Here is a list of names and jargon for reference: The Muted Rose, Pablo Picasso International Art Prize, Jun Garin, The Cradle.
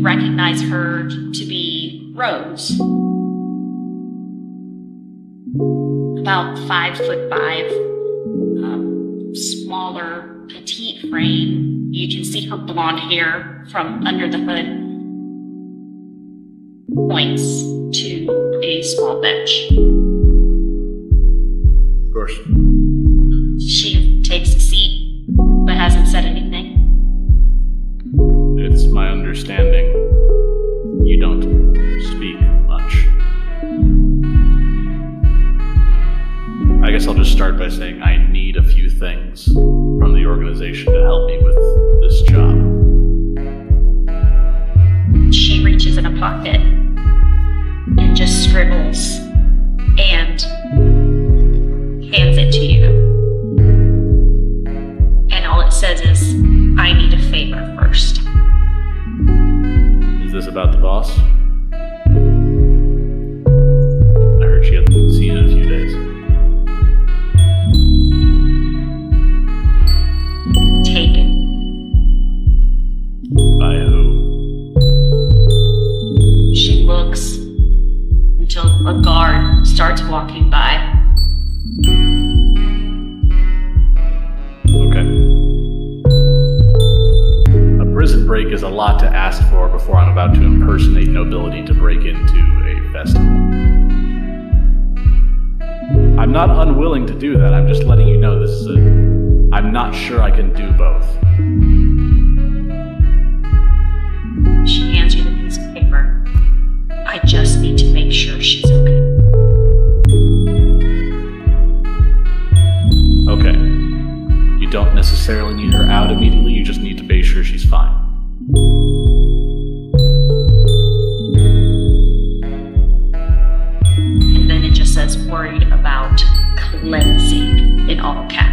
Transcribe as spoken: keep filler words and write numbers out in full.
recognize her to be Rose. About five foot five, um, smaller, petite frame. You can see her blonde hair from under the hood points to a small bench. Of course. She takes a seat, but hasn't said anything. It's my understanding you don't speak much. I guess I'll just start by saying I need a few things from the organization to help me with this job. She reaches in a pocket and just scribbles and hands it to you. And all it says is, I need a favor first. Is this about the boss? I heard she hasn't been seen in a few days. Taken. By who? She looks until a guard starts walking by. Okay. A prison break is a lot to ask for before I'm about to impersonate nobility to break into a festival. I'm not unwilling to do that, I'm just letting you know this is a... I'm not sure I can do both. She hands you the piece of paper. I just need to make sure she's okay. Okay. You don't necessarily need her out immediately, you just need to make sure she's fine. And then it just says, worried about cleansing in all caps.